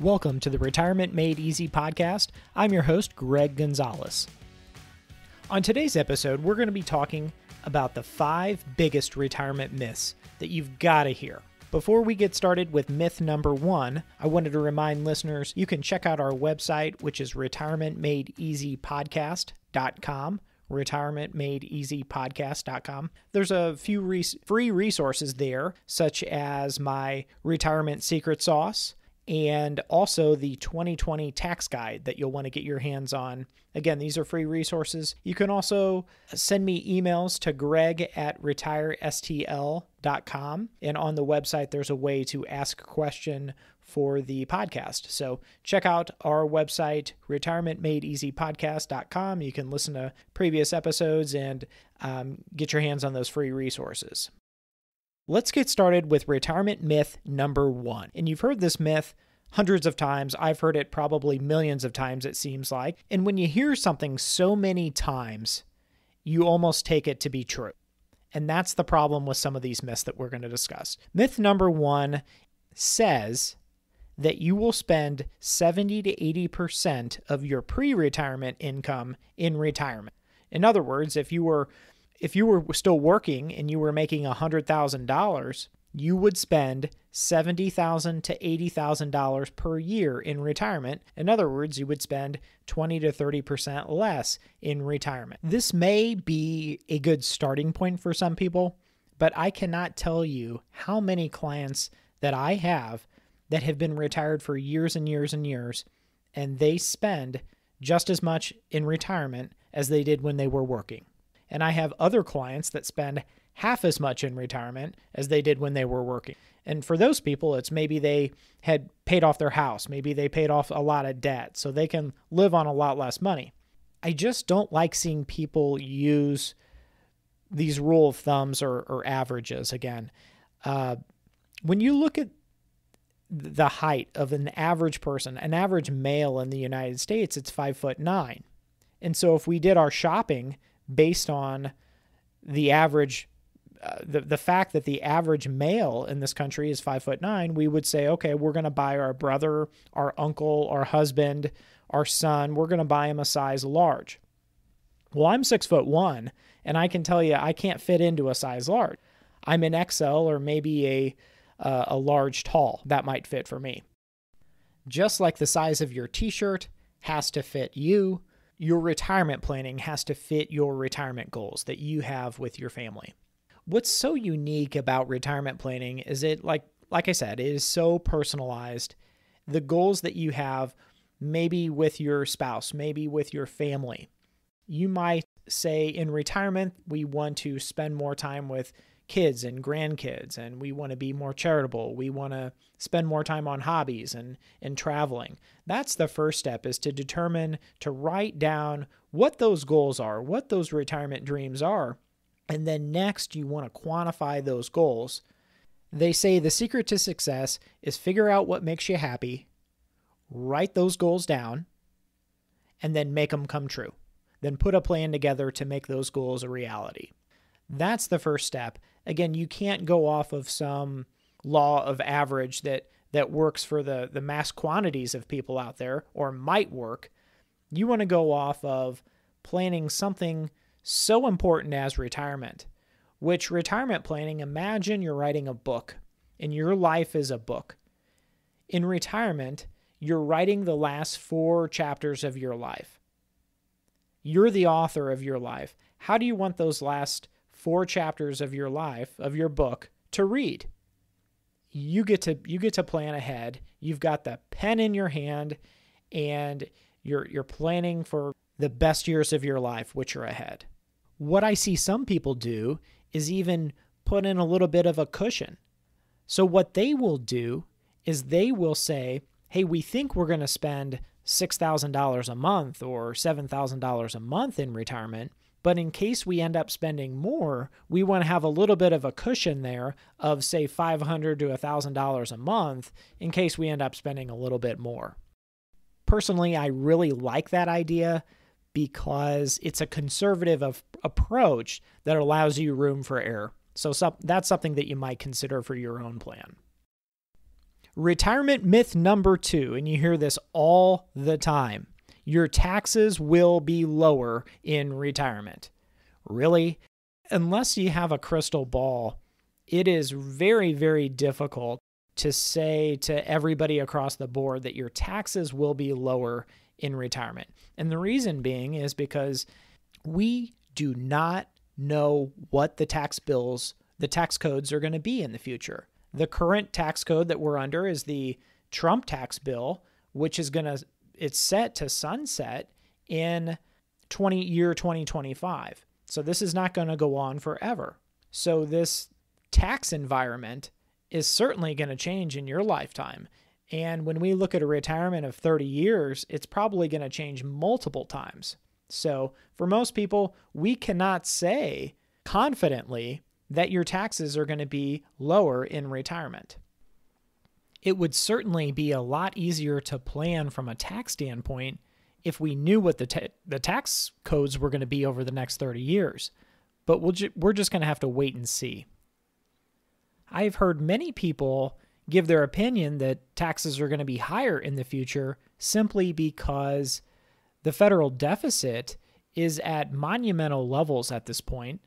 Welcome to the Retirement Made Easy podcast. I'm your host, Gregg Gonzalez. On today's episode, we're going to be talking about the 5 biggest retirement myths that you've got to hear. Before we get started with myth number 1, I wanted to remind listeners you can check out our website, which is retirementmadeeasypodcast.com. retirementmadeeasypodcast.com. There's a few free resources there, such as my retirement secret sauce and also the 2020 tax guide that you'll want to get your hands on. Again, these are free resources. You can also send me emails to greg@retiresTL.com, and on the website there's a way to ask a question for the podcast. So check out our website, retirementmadeeasypodcast.com. You can listen to previous episodes and get your hands on those free resources. Let's get started with retirement myth number 1. And you've heard this myth hundreds of times. I've heard it probably millions of times, it seems like. And when you hear something so many times, you almost take it to be true. And that's the problem with some of these myths that we're going to discuss. Myth number 1 says that you will spend 70 to 80% of your pre-retirement income in retirement. In other words, if you were still working and you were making $100,000, you would spend $70,000 to $80,000 per year in retirement. In other words, you would spend 20 to 30% less in retirement. This may be a good starting point for some people, but I cannot tell you how many clients that I have that have been retired for years and years and years, and they spend just as much in retirement as they did when they were working. And I have other clients that spend half as much in retirement as they did when they were working. And for those people, it's maybe they had paid off their house, maybe they paid off a lot of debt, so they can live on a lot less money. I just don't like seeing people use these rule of thumbs or averages again. When you look at the height of an average person, an average male in the United States, it's 5'9". And so if we did our shopping based on the average, the fact that the average male in this country is 5'9", we would say, okay, we're going to buy our brother, our uncle, our husband, our son, we're going to buy him a size large. Well, I'm 6'1", and I can tell you, I can't fit into a size large. I'm an XL or maybe a large tall. That might fit for me. Just like the size of your t-shirt has to fit you, your retirement planning has to fit your retirement goals that you have with your family. What's so unique about retirement planning is it, like I said, it is so personalized. The goals that you have, maybe with your spouse, maybe with your family, you might say in retirement, we want to spend more time with kids and grandkids, and we want to be more charitable. We want to spend more time on hobbies and traveling. That's the first step, is to determine, to write down what those goals are, what those retirement dreams are. And then next, you want to quantify those goals. They say the secret to success is figure out what makes you happy, write those goals down, and then make them come true. Then put a plan together to make those goals a reality. That's the first step. Again, you can't go off of some law of average that works for the mass quantities of people out there, or might work. You want to go off of planning something so important as retirement, which retirement planning, imagine you're writing a book, and your life is a book. In retirement, you're writing the last 4 chapters of your life. You're the author of your life. How do you want those last 4 chapters of your life, of your book, to read? You get to plan ahead. You've got the pen in your hand, and you're planning for the best years of your life, which are ahead. What I see some people do is even put in a little bit of a cushion. So what they will do is they will say, hey, we think we're going to spend $6,000 a month or $7,000 a month in retirement, but in case we end up spending more, we want to have a little bit of a cushion there of, say, $500 to $1,000 a month in case we end up spending a little bit more. Personally, I really like that idea because it's a conservative approach that allows you room for error. So that's something that you might consider for your own plan. Retirement myth number 2, and you hear this all the time, your taxes will be lower in retirement. Really? Unless you have a crystal ball, it is very, very difficult to say to everybody across the board that your taxes will be lower in retirement. And the reason being is because we do not know what the tax codes are going to be in the future. The current tax code that we're under is the Trump tax bill, which is it's set to sunset in year 2025. So this is not going to go on forever. So this tax environment is certainly going to change in your lifetime. And when we look at a retirement of 30 years, it's probably going to change multiple times. So for most people, we cannot say confidently that your taxes are going to be lower in retirement. It would certainly be a lot easier to plan from a tax standpoint if we knew what the tax codes were going to be over the next 30 years. But we're just going to have to wait and see. I've heard many people give their opinion that taxes are going to be higher in the future simply because the federal deficit is at monumental levels at this point,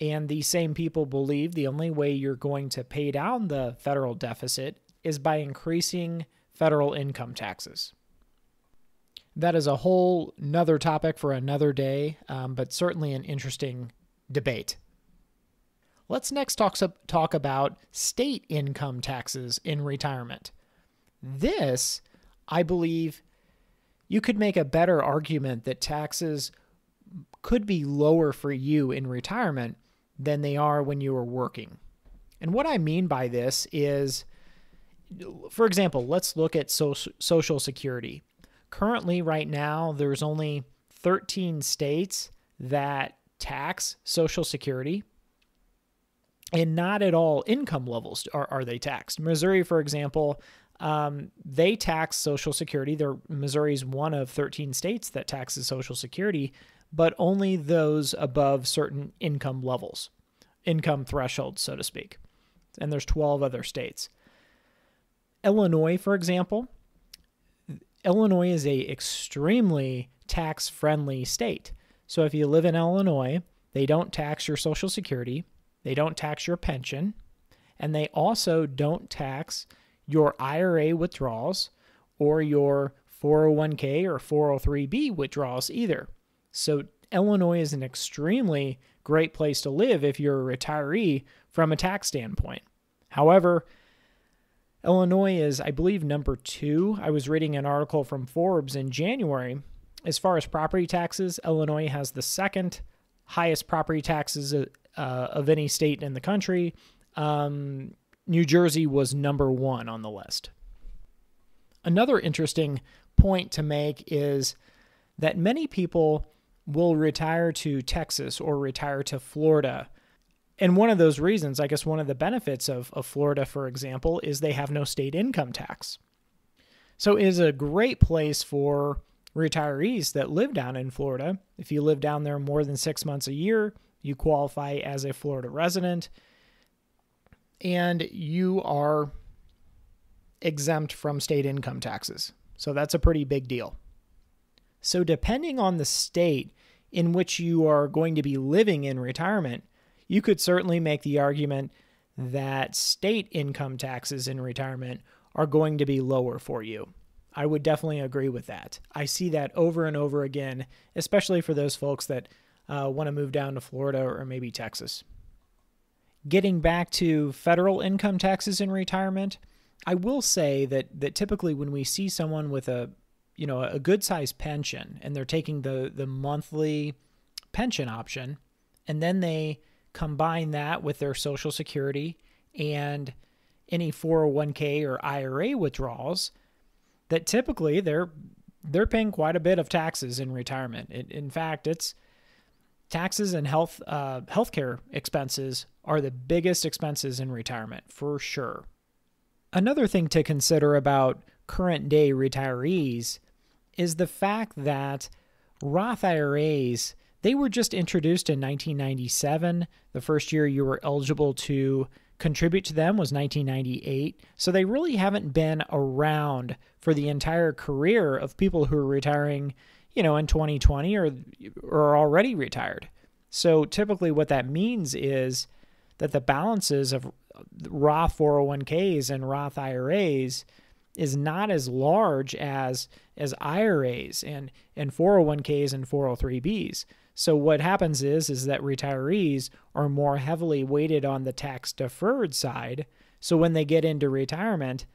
and these same people believe the only way you're going to pay down the federal deficit is by increasing federal income taxes. That is a whole nother topic for another day, but certainly an interesting debate. Let's next talk about state income taxes in retirement. This, I believe, you could make a better argument that taxes could be lower for you in retirement than they are when you are working. And what I mean by this is, for example, let's look at Social Security. Currently, right now, there's only 13 states that tax Social Security, and not at all income levels are they taxed. Missouri, for example, they tax Social Security. Missouri's one of 13 states that taxes Social Security, but only those above certain income levels, income thresholds, so to speak. And there's 12 other states. Illinois, for example, Illinois is an extremely tax-friendly state. So if you live in Illinois, they don't tax your Social Security, they don't tax your pension, and they also don't tax your IRA withdrawals or your 401k or 403b withdrawals either. So Illinois is an extremely great place to live if you're a retiree from a tax standpoint. However, Illinois is, I believe, number 2. I was reading an article from Forbes in January. As far as property taxes, Illinois has the 2nd highest property taxes of any state in the country. New Jersey was number 1 on the list. Another interesting point to make is that many people will retire to Texas or retire to Florida. And one of those reasons, I guess one of the benefits of Florida, for example, is they have no state income tax. So it is a great place for retirees that live down in Florida. If you live down there more than 6 months a year, you qualify as a Florida resident, and you are exempt from state income taxes. So that's a pretty big deal. So depending on the state in which you are going to be living in retirement, you could certainly make the argument that state income taxes in retirement are going to be lower for you. I would definitely agree with that. I see that over and over again, especially for those folks that want to move down to Florida or maybe Texas. Getting back to federal income taxes in retirement, I will say that typically when we see someone with a good-sized pension and they're taking the monthly pension option, and then they combine that with their Social Security and any 401k or IRA withdrawals, that typically they're paying quite a bit of taxes in retirement. In fact, it's taxes and healthcare expenses are the biggest expenses in retirement for sure. Another thing to consider about current day retirees is the fact that Roth IRAs, they were just introduced in 1997, the first year you were eligible to contribute to them was 1998. So they really haven't been around for the entire career of people who are retiring, you know, in 2020 or already retired. So typically what that means is that the balances of Roth 401ks and Roth IRAs is not as large as IRAs and 401ks and 403bs. So what happens is that retirees are more heavily weighted on the tax deferred side. So when they get into retirement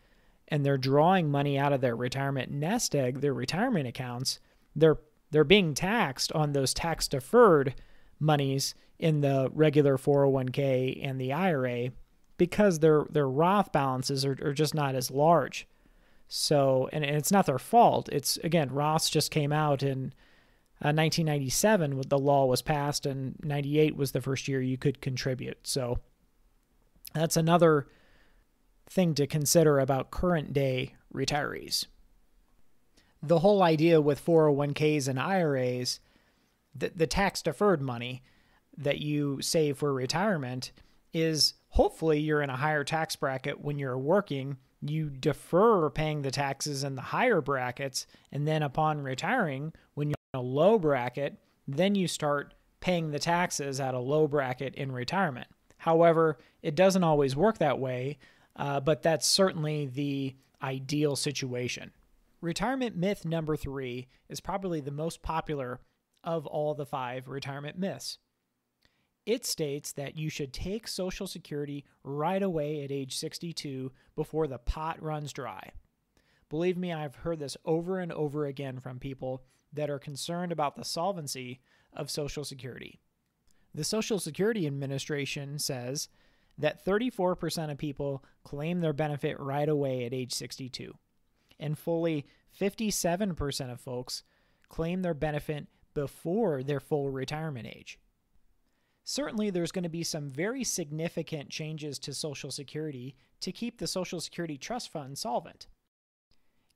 and they're drawing money out of their retirement nest egg, their retirement accounts, they're being taxed on those tax deferred monies in the regular 401k and the IRA because their Roth balances are just not as large. So, and it's not their fault. It's, again, Roths just came out in 1997, the law was passed, and 98 was the first year you could contribute. So that's another thing to consider about current day retirees. The whole idea with 401ks and IRAs, the tax deferred money that you save for retirement is hopefully you're in a higher tax bracket when you're working. You defer paying the taxes in the higher brackets, and then upon retiring, when you're in a low bracket, then you start paying the taxes at a low bracket in retirement. However, it doesn't always work that way, but that's certainly the ideal situation. Retirement myth number 3 is probably the most popular of all the 5 retirement myths. It states that you should take Social Security right away at age 62 before the pot runs dry. Believe me, I've heard this over and over again from people that are concerned about the solvency of Social Security. The Social Security Administration says that 34% of people claim their benefit right away at age 62, and fully 57% of folks claim their benefit before their full retirement age. Certainly, there's going to be some very significant changes to Social Security to keep the Social Security Trust Fund solvent.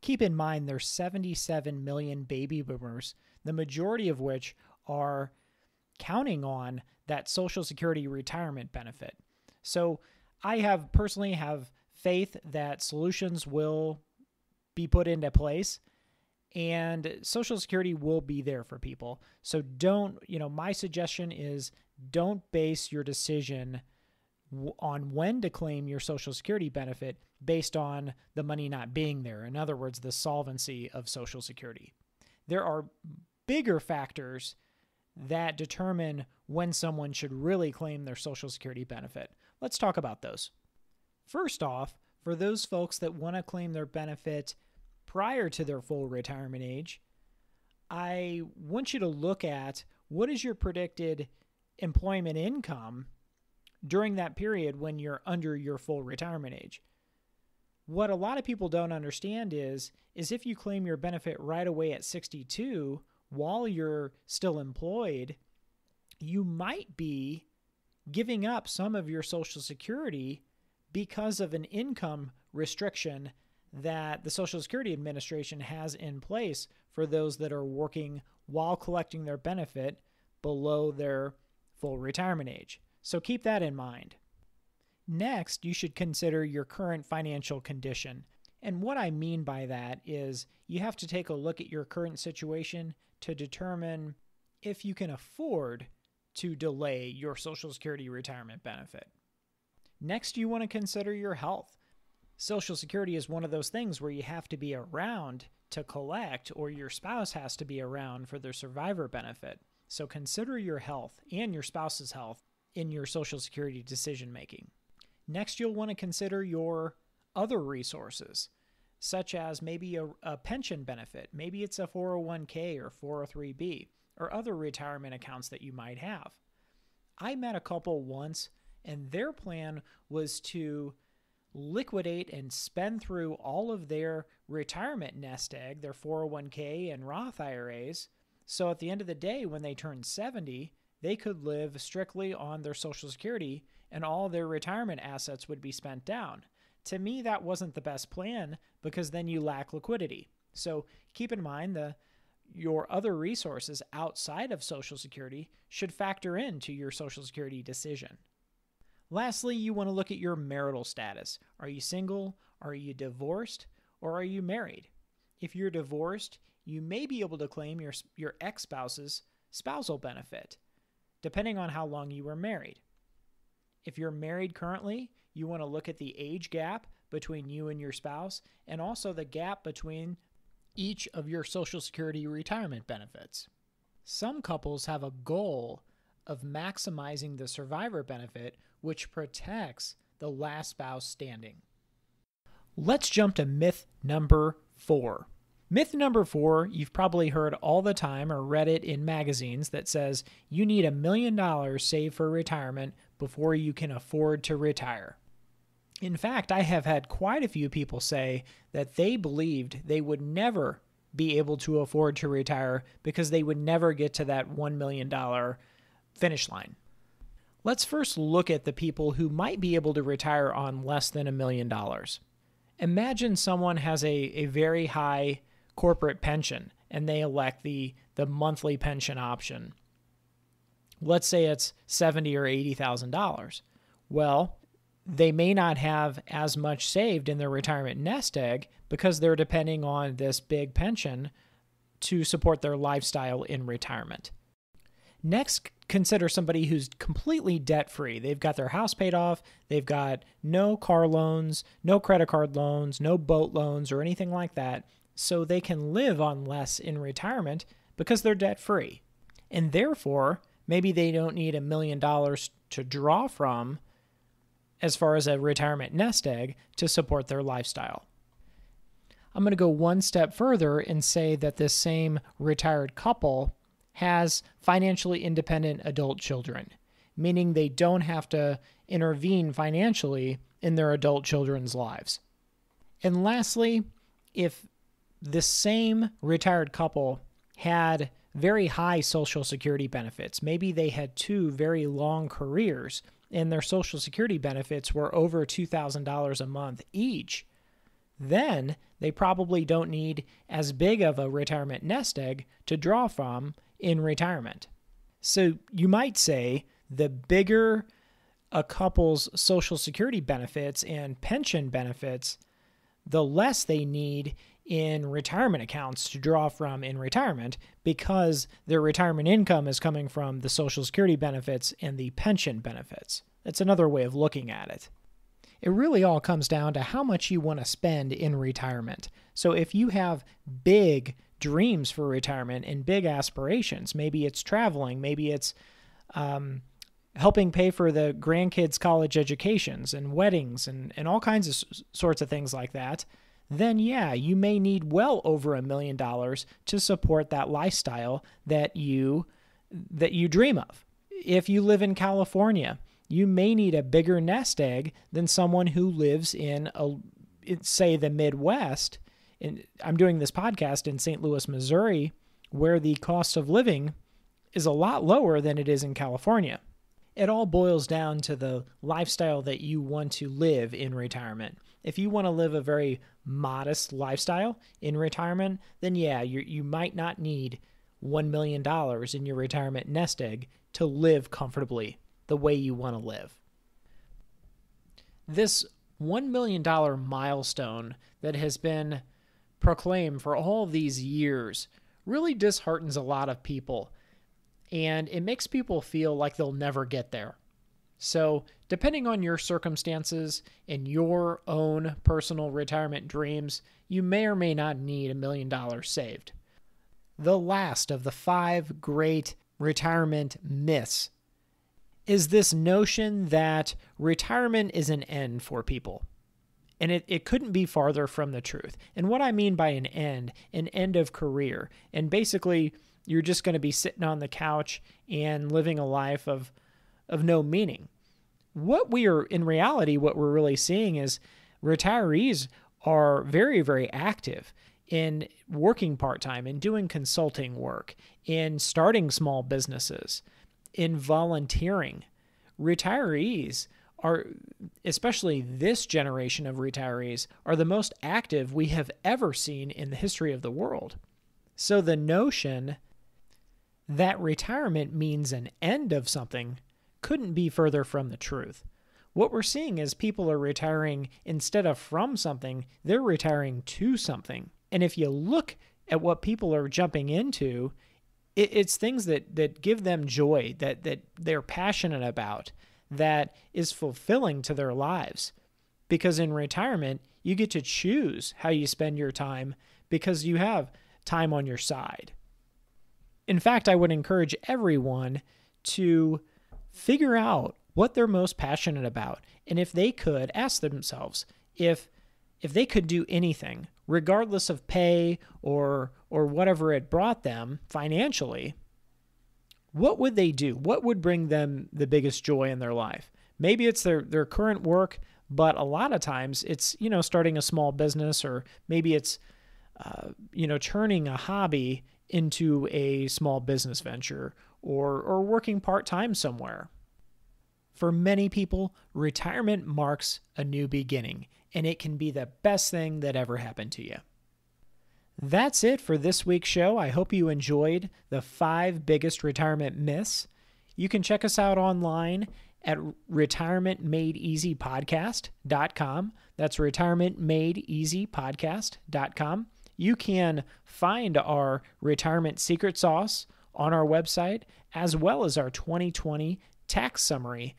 Keep in mind, there's 77 million baby boomers, the majority of which are counting on that Social Security retirement benefit. So I personally have faith that solutions will be put into place, and Social Security will be there for people. So my suggestion is, don't base your decision on when to claim your Social Security benefit based on the money not being there. In other words, the solvency of Social Security. There are bigger factors that determine when someone should really claim their Social Security benefit. Let's talk about those. First off, for those folks that want to claim their benefit prior to their full retirement age, I want you to look at what is your predicted employment income during that period when you're under your full retirement age. What a lot of people don't understand is if you claim your benefit right away at 62 while you're still employed, you might be giving up some of your Social Security because of an income restriction that the Social Security Administration has in place for those that are working while collecting their benefit below their full retirement age. So keep that in mind. Next, you should consider your current financial condition. And what I mean by that is you have to take a look at your current situation to determine if you can afford to delay your Social Security retirement benefit. Next, you want to consider your health. Social Security is one of those things where you have to be around to collect, or your spouse has to be around for their survivor benefit. So consider your health and your spouse's health in your Social Security decision-making. Next, you'll want to consider your other resources, such as maybe a pension benefit. Maybe it's a 401k or 403b or other retirement accounts that you might have. I met a couple once, and their plan was to liquidate and spend through all of their retirement nest egg, their 401k and Roth IRAs, so at the end of the day, when they turned 70, they could live strictly on their Social Security and all their retirement assets would be spent down. To me, that wasn't the best plan because then you lack liquidity. So keep in mind your other resources outside of Social Security should factor into your Social Security decision. Lastly, you want to look at your marital status. Are you single? Are you divorced? Or are you married? If you're divorced, you may be able to claim your ex-spouse's spousal benefit, depending on how long you were married. If you're married currently, you want to look at the age gap between you and your spouse, and also the gap between each of your Social Security retirement benefits. Some couples have a goal of maximizing the survivor benefit, which protects the last spouse standing. Let's jump to myth number 4. Myth number 4, you've probably heard all the time or read it in magazines, that says you need $1 million saved for retirement before you can afford to retire. In fact, I have had quite a few people say that they believed they would never be able to afford to retire because they would never get to that $1 million finish line. Let's first look at the people who might be able to retire on less than $1 million. Imagine someone has a very high corporate pension and they elect the monthly pension option. Let's say it's $70,000 or $80,000. Well, they may not have as much saved in their retirement nest egg because they're depending on this big pension to support their lifestyle in retirement. Next, consider somebody who's completely debt-free. They've got their house paid off. They've got no car loans, no credit card loans, no boat loans, or anything like that. So they can live on less in retirement because they're debt-free. And therefore, maybe they don't need $1 million to draw from as far as a retirement nest egg to support their lifestyle. I'm going to go one step further and say that this same retired couple has financially independent adult children, meaning they don't have to intervene financially in their adult children's lives. And lastly, if the same retired couple had very high Social Security benefits, maybe they had 2 very long careers, and their Social Security benefits were over $2,000 a month each, then they probably don't need as big of a retirement nest egg to draw from in retirement. So you might say the bigger a couple's Social Security benefits and pension benefits, the less they need in retirement accounts to draw from in retirement, because their retirement income is coming from the Social Security benefits and the pension benefits. That's another way of looking at it. It really all comes down to how much you want to spend in retirement. So if you have big dreams for retirement and big aspirations, maybe it's traveling, maybe it's helping pay for the grandkids' college educations and weddings and all kinds of sorts of things like that, then yeah, you may need well over $1 million to support that lifestyle that you dream of. If you live in California, you may need a bigger nest egg than someone who lives in, say, the Midwest. And I'm doing this podcast in St. Louis, Missouri, where the cost of living is a lot lower than it is in California. It all boils down to the lifestyle that you want to live in retirement. If you want to live a very modest lifestyle in retirement, then yeah, you might not need $1 million in your retirement nest egg to live comfortably the way you want to live. This $1 million milestone that has been proclaimed for all these years really disheartens a lot of people, and it makes people feel like they'll never get there. So depending on your circumstances and your own personal retirement dreams, you may or may not need $1 million saved. The last of the 5 great retirement myths is this notion that retirement is an end for people. And it couldn't be farther from the truth. And what I mean by an end of career. And basically, you're just going to be sitting on the couch and living a life of no meaning. What we're really seeing is retirees are very, very active in working part-time, in doing consulting work, in starting small businesses, in volunteering. Retirees are, especially this generation of retirees, are the most active we have ever seen in the history of the world. So the notion that retirement means an end of something couldn't be further from the truth. what we're seeing is people are retiring instead of from something, they're retiring to something. And if you look at what people are jumping into, it's things that give them joy, that they're passionate about, that is fulfilling to their lives. Because in retirement, you get to choose how you spend your time because you have time on your side. In fact, I would encourage everyone to figure out what they're most passionate about. And if they could, ask themselves if they could do anything, regardless of pay or whatever it brought them financially, what would they do? What would bring them the biggest joy in their life? Maybe it's their current work, but a lot of times it's, starting a small business, or maybe it's, turning a hobby into a small business venture, or working part-time somewhere. For many people, retirement marks a new beginning, and it can be the best thing that ever happened to you. That's it for this week's show. I hope you enjoyed the 5 biggest retirement myths. You can check us out online at retirementmadeeasypodcast.com. That's retirementmadeeasypodcast.com. You can find our retirement secret sauce on our website, as well as our 2020 tax summary.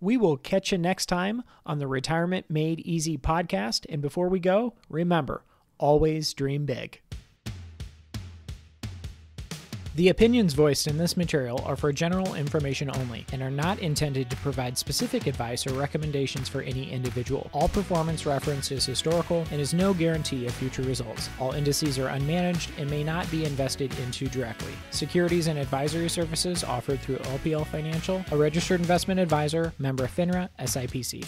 We will catch you next time on the Retirement Made Easy podcast. And before we go, remember, always dream big. The opinions voiced in this material are for general information only and are not intended to provide specific advice or recommendations for any individual. All performance reference is historical and is no guarantee of future results. All indices are unmanaged and may not be invested into directly. Securities and advisory services offered through LPL Financial, a registered investment advisor, member of FINRA, SIPC.